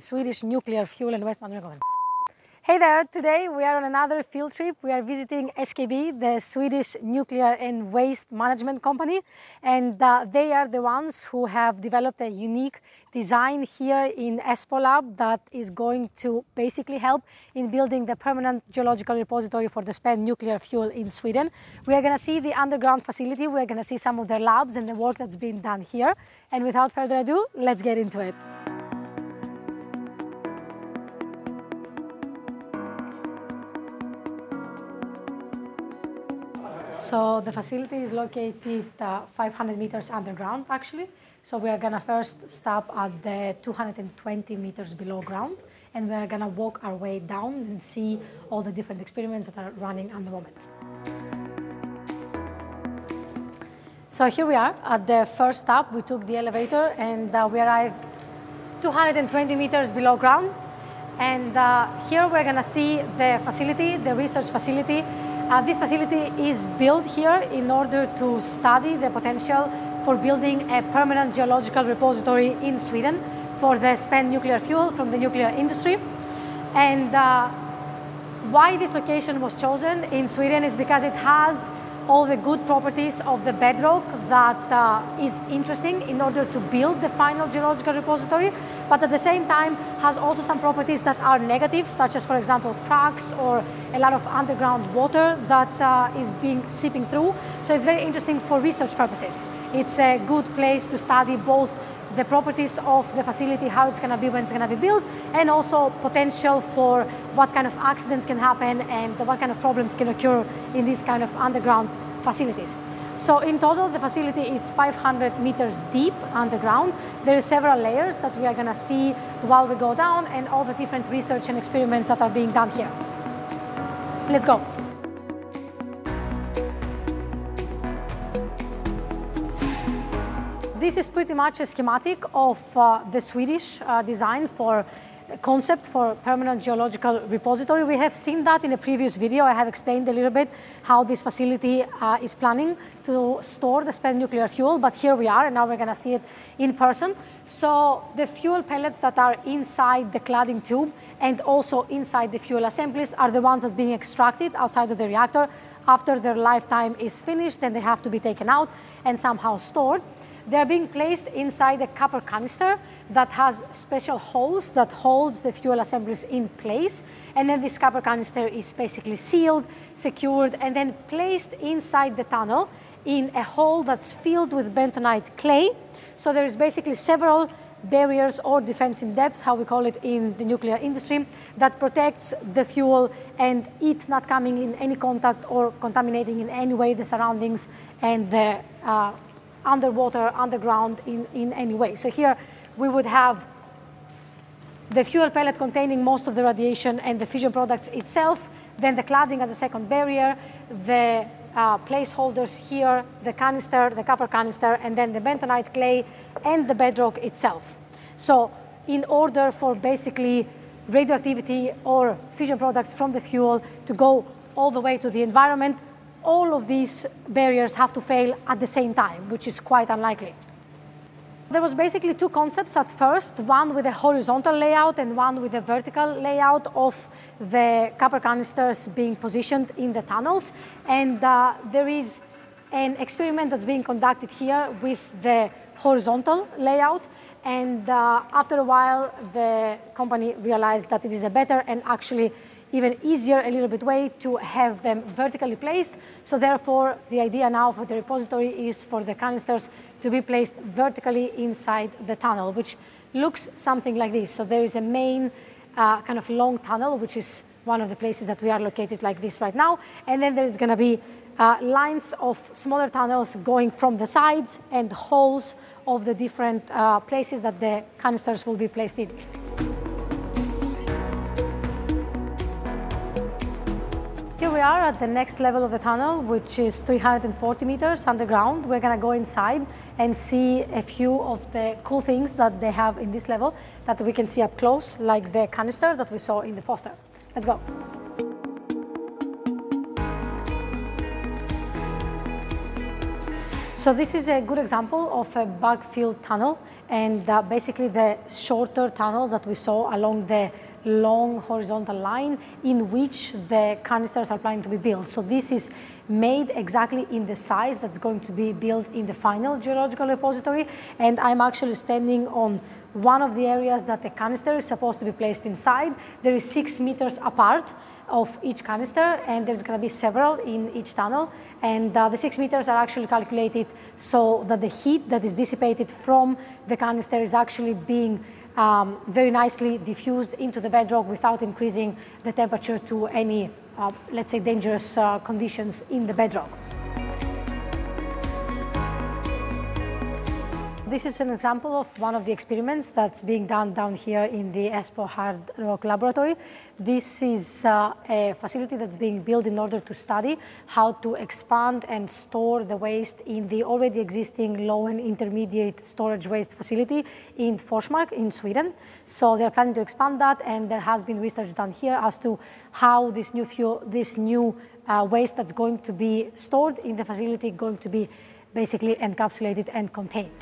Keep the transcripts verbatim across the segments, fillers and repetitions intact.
Swedish nuclear fuel and waste management. Hey there, today we are on another field trip. We are visiting S K B, the Swedish nuclear and waste management company, and uh, they are the ones who have developed a unique design here in Äspö Lab that is going to basically help in building the permanent geological repository for the spent nuclear fuel in Sweden. We are going to see the underground facility, we are going to see some of their labs and the work that's being done here. And without further ado, let's get into it. So the facility is located uh, five hundred meters underground, actually. So we are going to first stop at the two hundred twenty meters below ground, and we are going to walk our way down and see all the different experiments that are running at the moment. So here we are at the first stop. We took the elevator and uh, we arrived two hundred twenty meters below ground. And uh, here we're going to see the facility, the research facility. Uh, this facility is built here in order to study the potential for building a permanent geological repository in Sweden for the spent nuclear fuel from the nuclear industry. And uh, why this location was chosen in Sweden is because it has all the good properties of the bedrock that uh, is interesting in order to build the final geological repository, but at the same time has also some properties that are negative, such as, for example, cracks or a lot of underground water that uh, is being seeping through. So it's very interesting for research purposes. It's a good place to study both the properties of the facility, how it's going to be when it's going to be built, and also potential for what kind of accidents can happen and what kind of problems can occur in these kind of underground facilities. So in total, the facility is five hundred meters deep underground. There are several layers that we are going to see while we go down, and all the different research and experiments that are being done here. Let's go. This is pretty much a schematic of uh, the Swedish uh, design for concept for permanent geological repository. We have seen that in a previous video. I have explained a little bit how this facility uh, is planning to store the spent nuclear fuel, but here we are and now we're going to see it in person. So the fuel pellets that are inside the cladding tube and also inside the fuel assemblies are the ones that are being extracted outside of the reactor after their lifetime is finished, and they have to be taken out and somehow stored. They are being placed inside a copper canister that has special holes that holds the fuel assemblies in place. And then this copper canister is basically sealed, secured, and then placed inside the tunnel in a hole that's filled with bentonite clay. So there is basically several barriers or defense in depth, how we call it in the nuclear industry, that protects the fuel and it not coming in any contact or contaminating in any way the surroundings and the uh, underwater, underground, in, in any way. So here we would have the fuel pellet containing most of the radiation and the fission products itself, then the cladding as a second barrier, the uh, placeholders here, the canister, the copper canister, and then the bentonite clay and the bedrock itself. So in order for basically radioactivity or fission products from the fuel to go all the way to the environment, all of these barriers have to fail at the same time, which is quite unlikely. There was basically two concepts at first, one with a horizontal layout and one with a vertical layout of the copper canisters being positioned in the tunnels. And uh, there is an experiment that's being conducted here with the horizontal layout. And uh, after a while, the company realized that it is a better and actually even easier, a little bit way to have them vertically placed. So therefore, the idea now for the repository is for the canisters to be placed vertically inside the tunnel, which looks something like this. So there is a main uh, kind of long tunnel, which is one of the places that we are located like this right now. And then there's gonna be uh, lines of smaller tunnels going from the sides and holes of the different uh, places that the canisters will be placed in. Here we are at the next level of the tunnel, which is three hundred forty meters underground. We're going to go inside and see a few of the cool things that they have in this level that we can see up close, like the canister that we saw in the poster. Let's go. So this is a good example of a bug-filled tunnel, and uh, basically the shorter tunnels that we saw along the long horizontal line in which the canisters are planning to be built. So this is made exactly in the size that's going to be built in the final geological repository, and I'm actually standing on one of the areas that the canister is supposed to be placed inside. There is six meters apart of each canister, and there's going to be several in each tunnel, and uh, the six meters are actually calculated so that the heat that is dissipated from the canister is actually being Um, very nicely diffused into the bedrock without increasing the temperature to any, uh, let's say, dangerous uh, conditions in the bedrock. This is an example of one of the experiments that's being done down here in the Äspö Hard Rock Laboratory. This is uh, a facility that's being built in order to study how to expand and store the waste in the already existing low and intermediate storage waste facility in Forsmark in Sweden. So they're planning to expand that, and there has been research done here as to how this new fuel, this new uh, waste that's going to be stored in the facility going to be basically encapsulated and contained.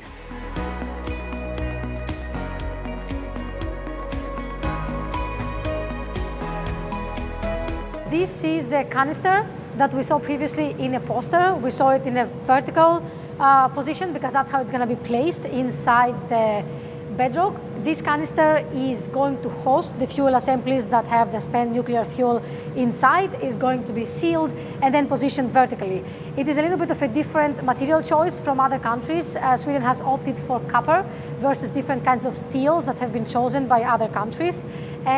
This is a canister that we saw previously in a poster. We saw it in a vertical uh, position because that's how it's going to be placed inside the bedrock. This canister is going to host the fuel assemblies that have the spent nuclear fuel inside, is going to be sealed and then positioned vertically. It is a little bit of a different material choice from other countries. Uh, Sweden has opted for copper versus different kinds of steels that have been chosen by other countries.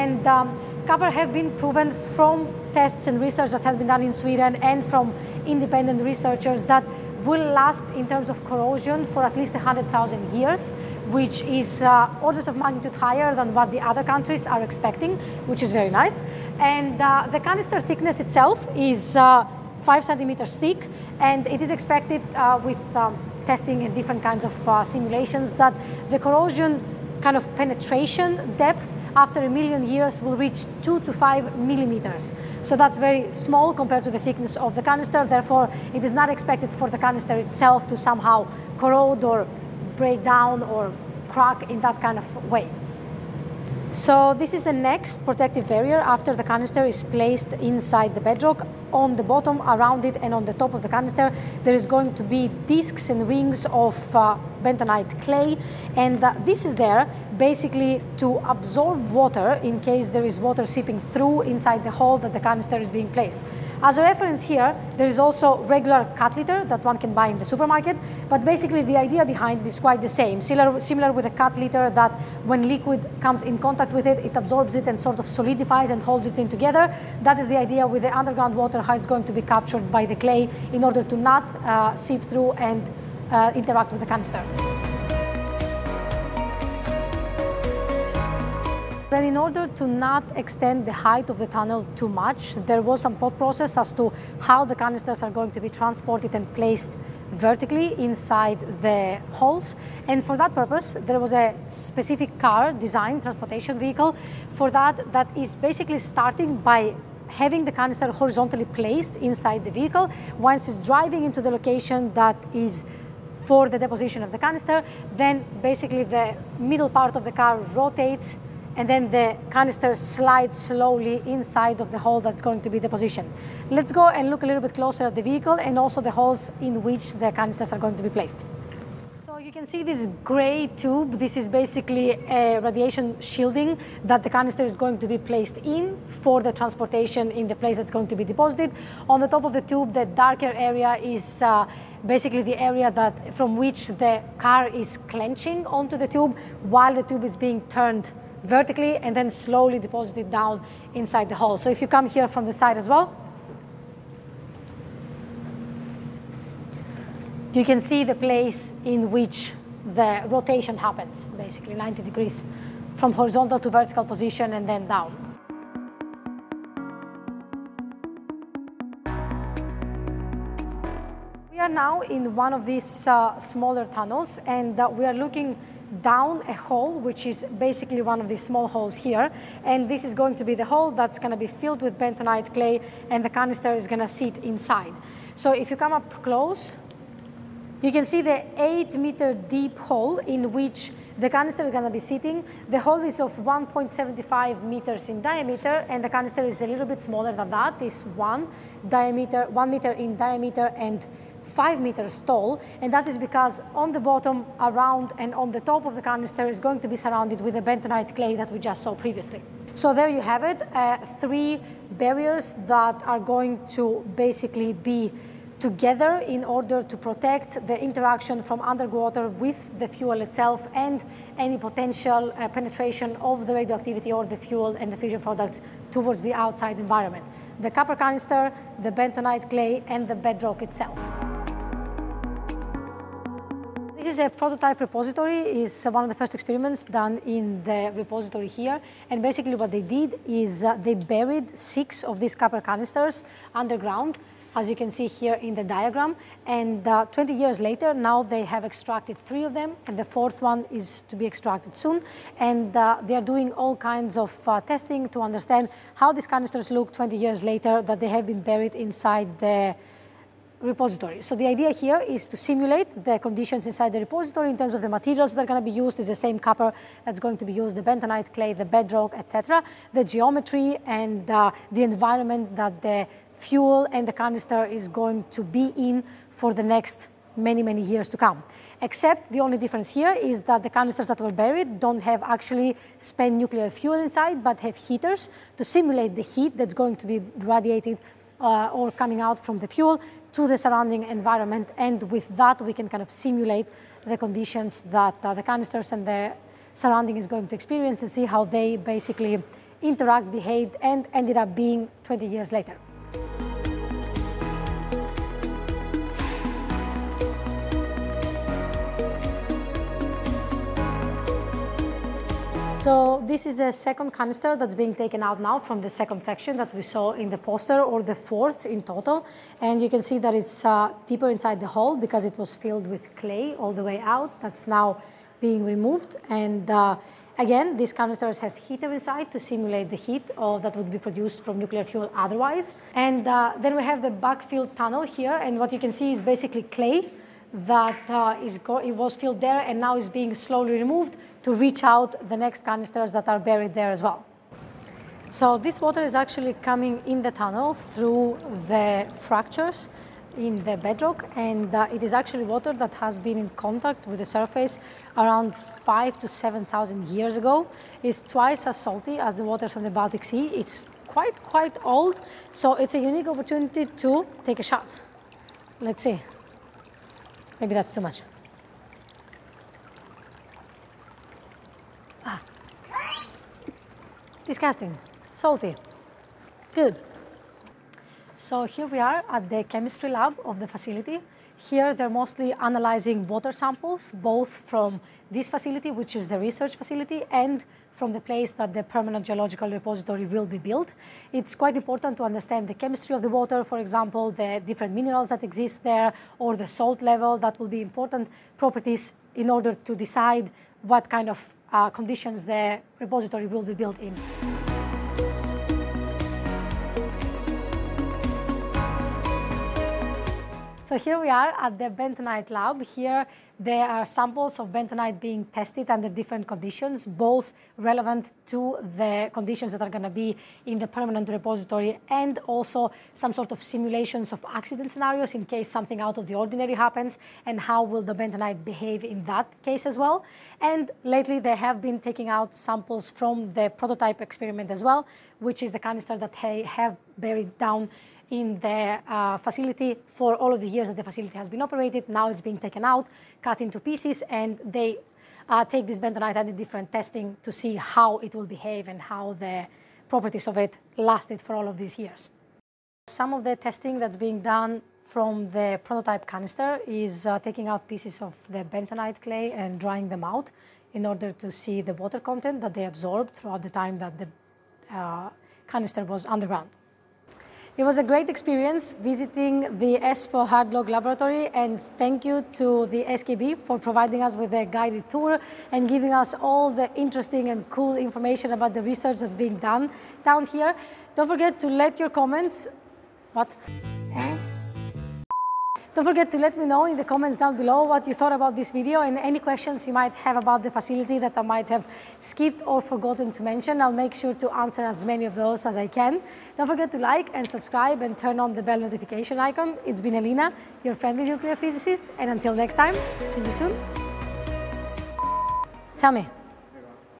And um, copper have been proven from tests and research that has been done in Sweden and from independent researchers that will last in terms of corrosion for at least one hundred thousand years, which is uh, orders of magnitude higher than what the other countries are expecting, which is very nice. And uh, the canister thickness itself is uh, five centimeters thick, and it is expected uh, with um, testing and different kinds of uh, simulations that the corrosion kind of penetration depth after a million years will reach two to five millimeters. So that's very small compared to the thickness of the canister. Therefore, it is not expected for the canister itself to somehow corrode or break down or crack in that kind of way. So this is the next protective barrier after the canister is placed inside the bedrock. On the bottom, around it, and on the top of the canister, there is going to be discs and rings of uh, bentonite clay, and uh, this is there basically to absorb water in case there is water seeping through inside the hole that the canister is being placed. As a reference here, there is also regular cat litter that one can buy in the supermarket, but basically the idea behind it is quite the same, similar, similar with the cat litter that when liquid comes in contact with it, it absorbs it and sort of solidifies and holds it in together. That is the idea with the underground water, how it's going to be captured by the clay in order to not uh, seep through and uh, interact with the canister. Then in order to not extend the height of the tunnel too much, there was some thought process as to how the canisters are going to be transported and placed vertically inside the holes. And for that purpose, there was a specific car designed, transportation vehicle, for that that is basically starting by having the canister horizontally placed inside the vehicle. Once it's driving into the location that is for the deposition of the canister, then basically the middle part of the car rotates and then the canister slides slowly inside of the hole that's going to be depositioned. Let's go and look a little bit closer at the vehicle and also the holes in which the canisters are going to be placed. You can see this gray tube. This is basically a radiation shielding that the canister is going to be placed in for the transportation in the place that's going to be deposited. On the top of the tube, the darker area is uh, basically the area that from which the car is clenching onto the tube while the tube is being turned vertically and then slowly deposited down inside the hole. So if you come here from the side as well, you can see the place in which the rotation happens, basically ninety degrees, from horizontal to vertical position and then down. We are now in one of these uh, smaller tunnels, and uh, we are looking down a hole, which is basically one of these small holes here, and this is going to be the hole that's going to be filled with bentonite clay, and the canister is going to sit inside. So if you come up close, You can see the eight meter deep hole in which the canister is going to be sitting. The hole is of one point seven five meters in diameter, and the canister is a little bit smaller than that. It's one diameter, one meter in diameter and five meters tall, and that is because on the bottom, around, and on the top of the canister is going to be surrounded with the bentonite clay that we just saw previously. So there you have it, uh, three barriers that are going to basically be together in order to protect the interaction from underwater with the fuel itself and any potential uh, penetration of the radioactivity or the fuel and the fission products towards the outside environment. The copper canister, the bentonite clay, and the bedrock itself. This is a prototype repository. It's one of the first experiments done in the repository here. And basically what they did is uh, they buried six of these copper canisters underground, as you can see here in the diagram. And uh, twenty years later, now they have extracted three of them, and the fourth one is to be extracted soon. And uh, they are doing all kinds of uh, testing to understand how these canisters look twenty years later that they have been buried inside the repository. So the idea here is to simulate the conditions inside the repository in terms of the materials that are going to be used. It's the same copper that's going to be used, the bentonite clay, the bedrock, et cetera. The geometry and uh, the environment that the fuel and the canister is going to be in for the next many, many years to come. Except the only difference here is that the canisters that were buried don't have actually spent nuclear fuel inside, but have heaters to simulate the heat that's going to be radiated uh, or coming out from the fuel to the surrounding environment, and with that we can kind of simulate the conditions that uh, the canisters and the surrounding is going to experience and see how they basically interact, behaved, and ended up being twenty years later. So this is the second canister that's being taken out now from the second section that we saw in the poster, or the fourth in total. And you can see that it's uh, deeper inside the hole because it was filled with clay all the way out. That's now being removed. And uh, again, these canisters have heater inside to simulate the heat uh, that would be produced from nuclear fuel otherwise. And uh, then we have the backfill tunnel here. And what you can see is basically clay that uh, is go it was filled there and now is being slowly removed to reach out the next canisters that are buried there as well. So this water is actually coming in the tunnel through the fractures in the bedrock, and uh, it is actually water that has been in contact with the surface around five to seven thousand years ago. It's twice as salty as the water from the Baltic Sea. It's quite, quite old, so it's a unique opportunity to take a shot. Let's see. Maybe that's too much. Ah. Disgusting. Salty. Good. So here we are at the chemistry lab of the facility. Here they're mostly analyzing water samples, both from this facility, which is the research facility, and from the place that the permanent geological repository will be built. It's quite important to understand the chemistry of the water, for example, the different minerals that exist there, or the salt level. That will be important properties in order to decide what kind of uh, conditions the repository will be built in. So here we are at the bentonite lab. Here there are samples of bentonite being tested under different conditions, both relevant to the conditions that are going to be in the permanent repository, and also some sort of simulations of accident scenarios in case something out of the ordinary happens, and how will the bentonite behave in that case as well. And lately they have been taking out samples from the prototype experiment as well, which is the canister that they have buried down in the uh, facility for all of the years that the facility has been operated. Now it's being taken out, cut into pieces, and they uh, take this bentonite under different testing to see how it will behave and how the properties of it lasted for all of these years. Some of the testing that's being done from the prototype canister is uh, taking out pieces of the bentonite clay and drying them out in order to see the water content that they absorbed throughout the time that the uh, canister was underground. It was a great experience visiting the Äspö Hard Rock Laboratory, and thank you to the S K B for providing us with a guided tour and giving us all the interesting and cool information about the research that's being done down here. Don't forget to let your comments... What? Don't forget to let me know in the comments down below what you thought about this video and any questions you might have about the facility that I might have skipped or forgotten to mention. I'll make sure to answer as many of those as I can. Don't forget to like and subscribe and turn on the bell notification icon. It's been Elina, your friendly nuclear physicist, and until next time, see you soon. Tell me.